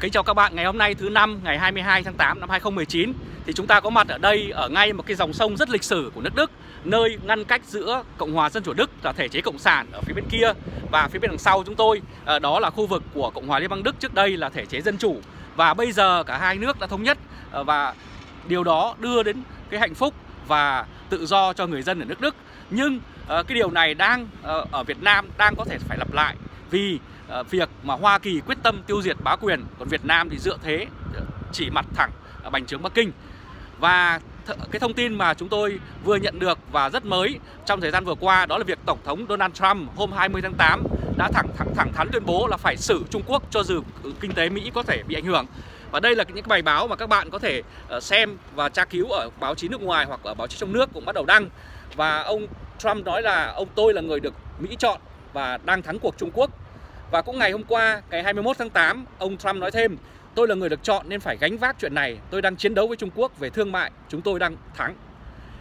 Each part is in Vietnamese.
Kính chào các bạn, ngày hôm nay thứ năm ngày 22 tháng 8 năm 2019 thì chúng ta có mặt ở đây ở ngay một cái dòng sông rất lịch sử của nước Đức, nơi ngăn cách giữa Cộng hòa Dân chủ Đức và thể chế cộng sản ở phía bên kia, và phía bên đằng sau chúng tôi đó là khu vực của Cộng hòa Liên bang Đức, trước đây là thể chế dân chủ, và bây giờ cả hai nước đã thống nhất, và điều đó đưa đến cái hạnh phúc và tự do cho người dân ở nước Đức. Nhưng cái điều này đang ở Việt Nam đang có thể phải lặp lại, vì việc mà Hoa Kỳ quyết tâm tiêu diệt bá quyền, còn Việt Nam thì dựa thế chỉ mặt thẳng bành trướng Bắc Kinh. Và cái thông tin mà chúng tôi vừa nhận được và rất mới trong thời gian vừa qua đó là việc Tổng thống Donald Trump hôm 20 tháng 8 đã thẳng thắn tuyên bố là phải xử Trung Quốc cho dù kinh tế Mỹ có thể bị ảnh hưởng. Và đây là những bài báo mà các bạn có thể xem và tra cứu ở báo chí nước ngoài hoặc ở báo chí trong nước cũng bắt đầu đăng. Và ông Trump nói là tôi là người được Mỹ chọn và đang thắng cuộc Trung Quốc. Và cũng ngày hôm qua, ngày 21 tháng 8, ông Trump nói thêm: tôi là người được chọn nên phải gánh vác chuyện này. Tôi đang chiến đấu với Trung Quốc về thương mại. Chúng tôi đang thắng.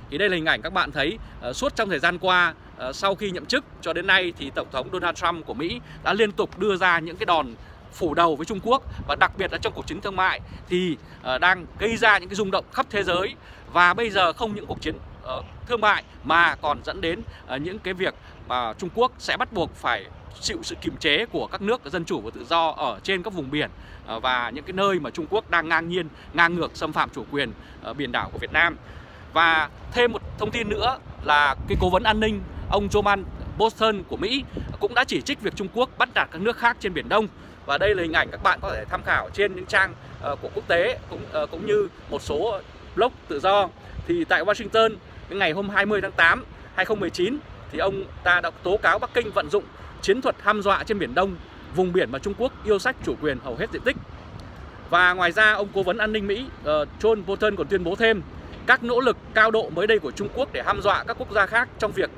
Thì đây là hình ảnh các bạn thấy suốt trong thời gian qua, sau khi nhậm chức cho đến nay thì Tổng thống Donald Trump của Mỹ đã liên tục đưa ra những cái đòn phủ đầu với Trung Quốc, và đặc biệt là trong cuộc chiến thương mại thì đang gây ra những cái rung động khắp thế giới. Và bây giờ không những cuộc chiến thương mại mà còn dẫn đến những cái việc mà Trung Quốc sẽ bắt buộc phải chịu sự kiềm chế của các nước dân chủ và tự do ở trên các vùng biển và những cái nơi mà Trung Quốc đang ngang nhiên, ngang ngược xâm phạm chủ quyền biển đảo của Việt Nam. Và thêm một thông tin nữa là cái cố vấn an ninh ông John Bolton của Mỹ cũng đã chỉ trích việc Trung Quốc bắt nạt các nước khác trên Biển Đông. Và đây là hình ảnh các bạn có thể tham khảo trên những trang của quốc tế cũng như một số blog tự do. Thì tại Washington, ngày hôm 20 tháng 8, 2019 thì ông ta đã tố cáo Bắc Kinh vận dụng chiến thuật hăm dọa trên Biển Đông, vùng biển mà Trung Quốc yêu sách chủ quyền hầu hết diện tích. Và ngoài ra, ông cố vấn an ninh Mỹ John Bolton còn tuyên bố thêm: các nỗ lực cao độ mới đây của Trung Quốc để hăm dọa các quốc gia khác trong việc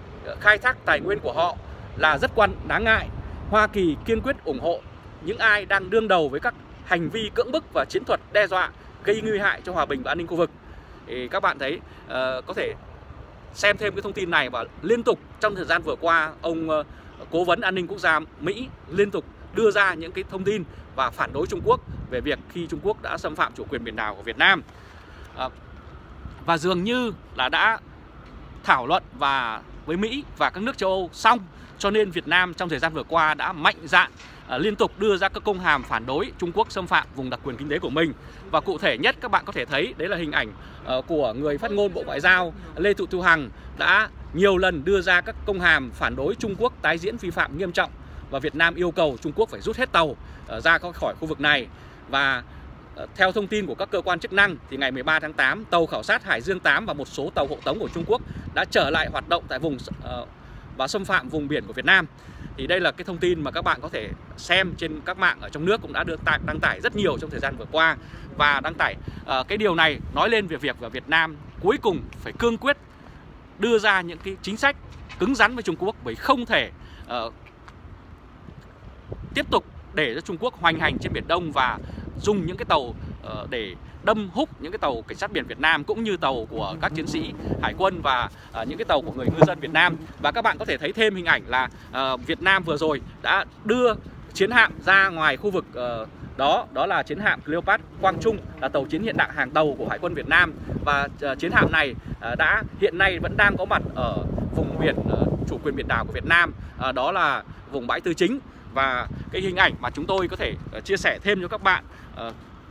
khai thác tài nguyên của họ là rất đáng ngại. Hoa Kỳ kiên quyết ủng hộ những ai đang đương đầu với các hành vi cưỡng bức và chiến thuật đe dọa gây nguy hại cho hòa bình và an ninh khu vực. Thì các bạn thấy có thể xem thêm cái thông tin này, và liên tục trong thời gian vừa qua ông cố vấn an ninh quốc gia Mỹ liên tục đưa ra những cái thông tin và phản đối Trung Quốc về việc khi Trung Quốc đã xâm phạm chủ quyền biển đảo của Việt Nam. Và dường như là đã thảo luận và với Mỹ và các nước châu Âu xong, cho nên Việt Nam trong thời gian vừa qua đã mạnh dạn liên tục đưa ra các công hàm phản đối Trung Quốc xâm phạm vùng đặc quyền kinh tế của mình. Và cụ thể nhất các bạn có thể thấy đấy là hình ảnh của người phát ngôn Bộ Ngoại giao Lê Thị Thu Hằng đã nhiều lần đưa ra các công hàm phản đối Trung Quốc tái diễn vi phạm nghiêm trọng, và Việt Nam yêu cầu Trung Quốc phải rút hết tàu ra khỏi khu vực này. Và theo thông tin của các cơ quan chức năng thì ngày 13 tháng 8, tàu khảo sát Hải Dương 8 và một số tàu hộ tống của Trung Quốc đã trở lại hoạt động tại vùng và xâm phạm vùng biển của Việt Nam. Thì đây là cái thông tin mà các bạn có thể xem trên các mạng ở trong nước cũng đã được đăng tải rất nhiều trong thời gian vừa qua, và đăng tải cái điều này nói lên về việc Việt Nam cuối cùng phải cương quyết đưa ra những cái chính sách cứng rắn với Trung Quốc, bởi không thể tiếp tục để cho Trung Quốc hoành hành trên Biển Đông và dùng những cái tàu để đâm húc những cái tàu cảnh sát biển Việt Nam cũng như tàu của các chiến sĩ hải quân và những cái tàu của người ngư dân Việt Nam. Và các bạn có thể thấy thêm hình ảnh là Việt Nam vừa rồi đã đưa chiến hạm ra ngoài khu vực đó là chiến hạm Cleopatra Quang Trung, là tàu chiến hiện đại hàng đầu của Hải quân Việt Nam, và chiến hạm này đã hiện nay vẫn đang có mặt ở vùng biển chủ quyền biển đảo của Việt Nam, đó là vùng Bãi Tư Chính. Và cái hình ảnh mà chúng tôi có thể chia sẻ thêm cho các bạn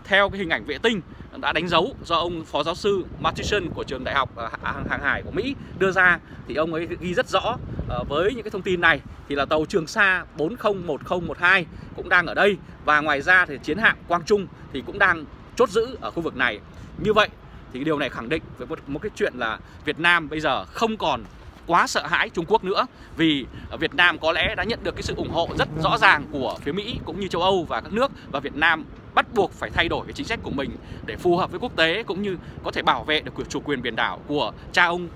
theo cái hình ảnh vệ tinh đã đánh dấu do ông phó giáo sư Mattson của trường đại học hàng hải của Mỹ đưa ra, thì ông ấy ghi rất rõ với những cái thông tin này thì là tàu Trường Sa 401012 cũng đang ở đây, và ngoài ra thì chiến hạm Quang Trung thì cũng đang chốt giữ ở khu vực này. Như vậy thì điều này khẳng định với một cái chuyện là Việt Nam bây giờ không còn quá sợ hãi Trung Quốc nữa, vì Việt Nam có lẽ đã nhận được cái sự ủng hộ rất rõ ràng của phía Mỹ cũng như châu Âu và các nước, và Việt Nam bắt buộc phải thay đổi cái chính sách của mình để phù hợp với quốc tế cũng như có thể bảo vệ được chủ quyền biển đảo của cha ông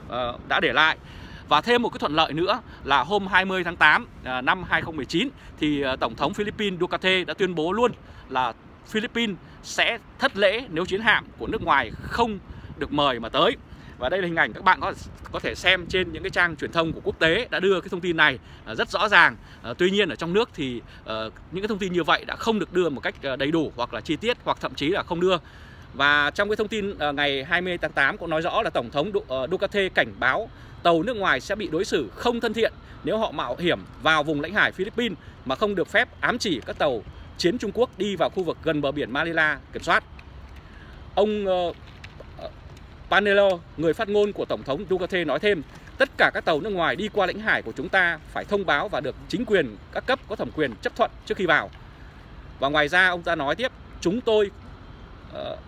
đã để lại. Và thêm một cái thuận lợi nữa là hôm 20 tháng 8 năm 2019 thì Tổng thống Philippines Duterte đã tuyên bố luôn là Philippines sẽ thất lễ nếu chiến hạm của nước ngoài không được mời mà tới. Và đây là hình ảnh các bạn có thể xem trên những cái trang truyền thông của quốc tế đã đưa cái thông tin này rất rõ ràng. Tuy nhiên ở trong nước thì những cái thông tin như vậy đã không được đưa một cách đầy đủ hoặc là chi tiết, hoặc thậm chí là không đưa. Và trong cái thông tin ngày 20 tháng 8 cũng nói rõ là Tổng thống Duterte cảnh báo tàu nước ngoài sẽ bị đối xử không thân thiện nếu họ mạo hiểm vào vùng lãnh hải Philippines mà không được phép, ám chỉ các tàu chiến Trung Quốc đi vào khu vực gần bờ biển Manila kiểm soát. Ông Panelo, người phát ngôn của Tổng thống Duterte nói thêm, tất cả các tàu nước ngoài đi qua lãnh hải của chúng ta phải thông báo và được chính quyền các cấp có thẩm quyền chấp thuận trước khi vào. Và ngoài ra ông ta nói tiếp, chúng tôi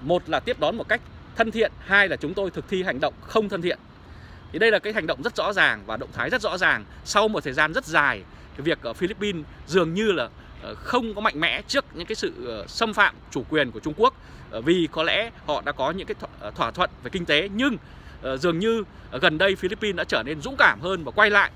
một là tiếp đón một cách thân thiện, hai là chúng tôi thực thi hành động không thân thiện. Thì đây là cái hành động rất rõ ràng và động thái rất rõ ràng sau một thời gian rất dài. Cái việc ở Philippines dường như là không có mạnh mẽ trước những cái sự xâm phạm chủ quyền của Trung Quốc, vì có lẽ họ đã có những cái thỏa thuận về kinh tế, nhưng dường như gần đây Philippines đã trở nên dũng cảm hơn và quay lại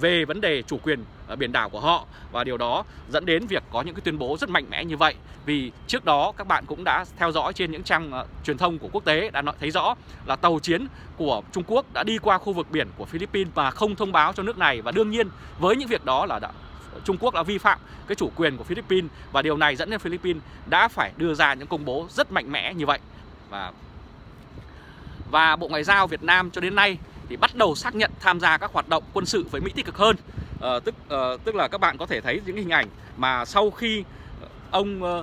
về vấn đề chủ quyền biển đảo của họ, và điều đó dẫn đến việc có những cái tuyên bố rất mạnh mẽ như vậy. Vì trước đó các bạn cũng đã theo dõi trên những trang truyền thông của quốc tế đã thấy rõ là tàu chiến của Trung Quốc đã đi qua khu vực biển của Philippines và không thông báo cho nước này, và đương nhiên với những việc đó là Trung Quốc đã vi phạm cái chủ quyền của Philippines, và điều này dẫn đến Philippines đã phải đưa ra những công bố rất mạnh mẽ như vậy. Và Bộ Ngoại giao Việt Nam cho đến nay thì bắt đầu xác nhận tham gia các hoạt động quân sự với Mỹ tích cực hơn. Tức là các bạn có thể thấy những hình ảnh mà sau khi ông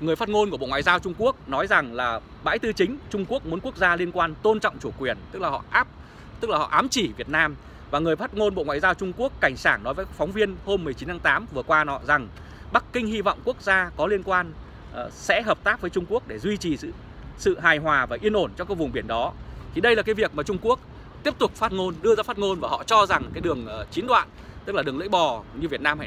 người phát ngôn của Bộ Ngoại giao Trung Quốc nói rằng là Bãi Tư Chính, Trung Quốc muốn quốc gia liên quan tôn trọng chủ quyền, tức là họ ám chỉ Việt Nam. Và người phát ngôn Bộ Ngoại giao Trung Quốc Cảnh Sảng nói với phóng viên hôm 19 tháng 8 vừa qua nọ rằng Bắc Kinh hy vọng quốc gia có liên quan sẽ hợp tác với Trung Quốc để duy trì sự hài hòa và yên ổn trong các vùng biển đó. Thì đây là cái việc mà Trung Quốc tiếp tục đưa ra phát ngôn, và họ cho rằng cái đường chín đoạn, tức là đường lưỡi bò như Việt Nam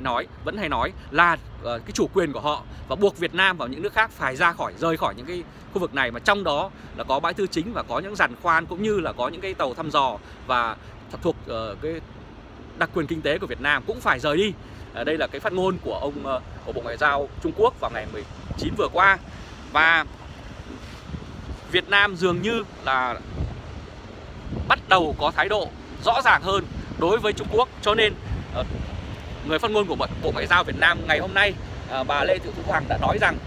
vẫn hay nói là cái chủ quyền của họ, và buộc Việt Nam và những nước khác phải rời khỏi những cái khu vực này, mà trong đó là có Bãi Tư Chính và có những giàn khoan cũng như là có những cái tàu thăm dò và thuộc cái đặc quyền kinh tế của Việt Nam cũng phải rời đi. Đây là cái phát ngôn của ông của Bộ Ngoại giao Trung Quốc vào ngày 19 vừa qua. Và Việt Nam dường như là bắt đầu có thái độ rõ ràng hơn đối với Trung Quốc, cho nên người phát ngôn của Bộ Ngoại giao Việt Nam ngày hôm nay, bà Lê Thị Thu Hằng đã nói rằng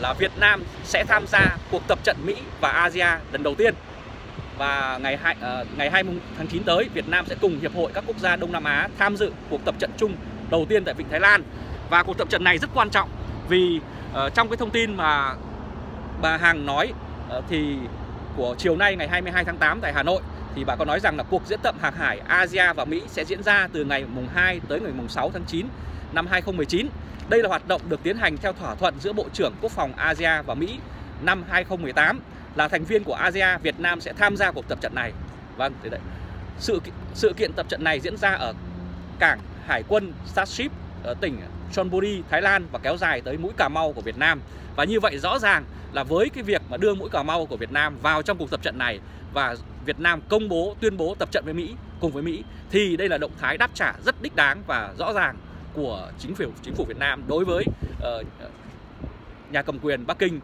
là Việt Nam sẽ tham gia cuộc tập trận Mỹ và ASEAN lần đầu tiên. Và ngày 2 tháng 9 tới, Việt Nam sẽ cùng Hiệp hội các quốc gia Đông Nam Á tham dự cuộc tập trận chung đầu tiên tại Vịnh Thái Lan. Và cuộc tập trận này rất quan trọng vì trong cái thông tin mà bà Hằng nói thì của chiều nay ngày 22 tháng 8 tại Hà Nội, thì bà có nói rằng là cuộc diễn tập hàng hải ASEAN và Mỹ sẽ diễn ra từ ngày mùng 2 tới ngày mùng 6 tháng 9 năm 2019. Đây là hoạt động được tiến hành theo thỏa thuận giữa Bộ trưởng Quốc phòng ASEAN và Mỹ năm 2018. Là thành viên của ASEAN, Việt Nam sẽ tham gia cuộc tập trận này. Vâng, thế đấy. Sự kiện tập trận này diễn ra ở cảng Hải quân Sattahip ở tỉnh Chonburi, Thái Lan và kéo dài tới mũi Cà Mau của Việt Nam. Và như vậy rõ ràng là với cái việc mà đưa mũi Cà Mau của Việt Nam vào trong cuộc tập trận này và Việt Nam tuyên bố tập trận với Mỹ, cùng với Mỹ, thì đây là động thái đáp trả rất đích đáng và rõ ràng của chính phủ Việt Nam đối với nhà cầm quyền Bắc Kinh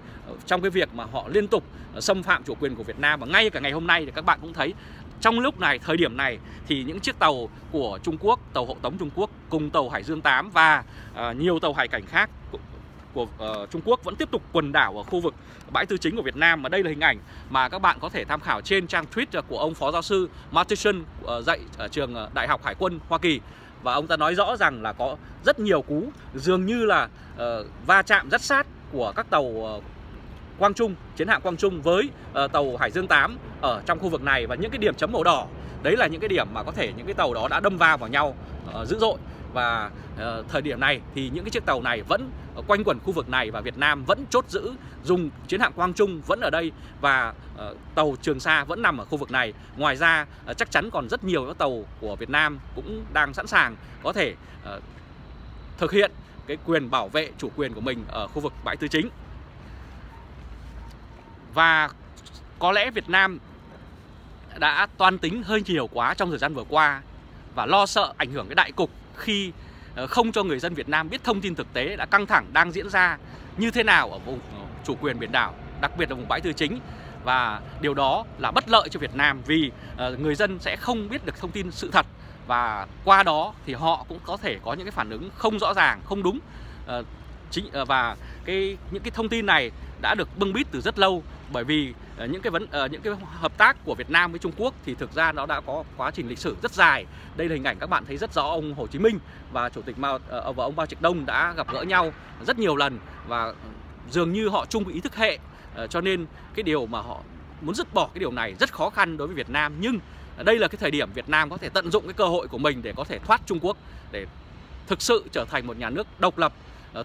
trong cái việc mà họ liên tục xâm phạm chủ quyền của Việt Nam. Và ngay cả ngày hôm nay thì các bạn cũng thấy trong lúc này, thời điểm này thì những chiếc tàu của Trung Quốc, tàu hộ tống Trung Quốc cùng tàu Hải Dương 8 và nhiều tàu hải cảnh khác của Trung Quốc vẫn tiếp tục quần đảo ở khu vực Bãi Tư Chính của Việt Nam. Mà đây là hình ảnh mà các bạn có thể tham khảo trên trang tweet của ông Phó Giáo sư Mattson dạy ở trường Đại học Hải quân Hoa Kỳ. Và ông ta nói rõ rằng là có rất nhiều cú dường như là va chạm rất sát của các tàu Quang Trung, chiến hạm Quang Trung với tàu Hải Dương 8 ở trong khu vực này, và những cái điểm chấm màu đỏ đấy là những cái điểm mà có thể những cái tàu đó đã đâm vào nhau dữ dội. Và thời điểm này thì những cái chiếc tàu này vẫn quanh quẩn khu vực này và Việt Nam vẫn chốt giữ, dùng chiến hạm Quang Trung vẫn ở đây và tàu Trường Sa vẫn nằm ở khu vực này. Ngoài ra chắc chắn còn rất nhiều các tàu của Việt Nam cũng đang sẵn sàng có thể thực hiện cái quyền bảo vệ chủ quyền của mình ở khu vực Bãi Tư Chính. Và có lẽ Việt Nam đã toan tính hơi nhiều quá trong thời gian vừa qua và lo sợ ảnh hưởng cái đại cục khi không cho người dân Việt Nam biết thông tin thực tế đã căng thẳng đang diễn ra như thế nào ở vùng chủ quyền biển đảo, đặc biệt là vùng Bãi Tư Chính. Và điều đó là bất lợi cho Việt Nam vì người dân sẽ không biết được thông tin sự thật, và qua đó thì họ cũng có thể có những cái phản ứng không rõ ràng, không đúng. Và những cái thông tin này đã được bưng bít từ rất lâu, bởi vì những cái hợp tác của Việt Nam với Trung Quốc thì thực ra nó đã có quá trình lịch sử rất dài. Đây là hình ảnh các bạn thấy rất rõ ông Hồ Chí Minh và ông Mao Trạch Đông đã gặp gỡ nhau rất nhiều lần, và dường như họ chung ý thức hệ, cho nên cái điều mà họ muốn dứt bỏ cái điều này rất khó khăn đối với Việt Nam. Nhưng đây là cái thời điểm Việt Nam có thể tận dụng cái cơ hội của mình để có thể thoát Trung Quốc, để thực sự trở thành một nhà nước độc lập,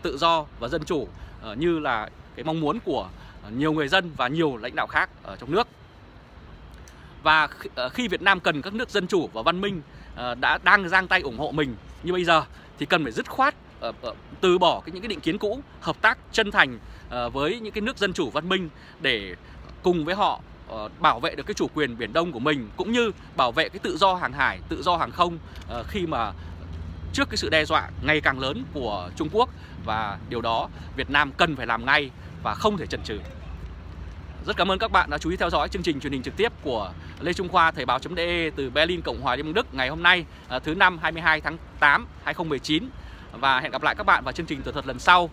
tự do và dân chủ như là cái mong muốn của nhiều người dân và nhiều lãnh đạo khác ở trong nước. Và khi Việt Nam cần các nước dân chủ và văn minh đang giang tay ủng hộ mình như bây giờ, thì cần phải dứt khoát từ bỏ những cái định kiến cũ, hợp tác chân thành với những cái nước dân chủ văn minh để cùng với họ bảo vệ được cái chủ quyền Biển Đông của mình, cũng như bảo vệ cái tự do hàng hải, tự do hàng không khi mà trước cái sự đe dọa ngày càng lớn của Trung Quốc. Và điều đó Việt Nam cần phải làm ngay và không thể chần chừ. Rất cảm ơn các bạn đã chú ý theo dõi chương trình truyền hình trực tiếp của Lê Trung Khoa, Thời báo.de từ Berlin, Cộng hòa Liên bang Đức ngày hôm nay, thứ năm 22 tháng 8, 2019. Và hẹn gặp lại các bạn vào chương trình tường thuật lần sau.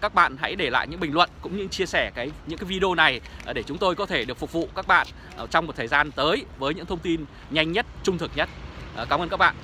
Các bạn hãy để lại những bình luận cũng như chia sẻ những cái video này để chúng tôi có thể được phục vụ các bạn trong một thời gian tới với những thông tin nhanh nhất, trung thực nhất. Cảm ơn các bạn.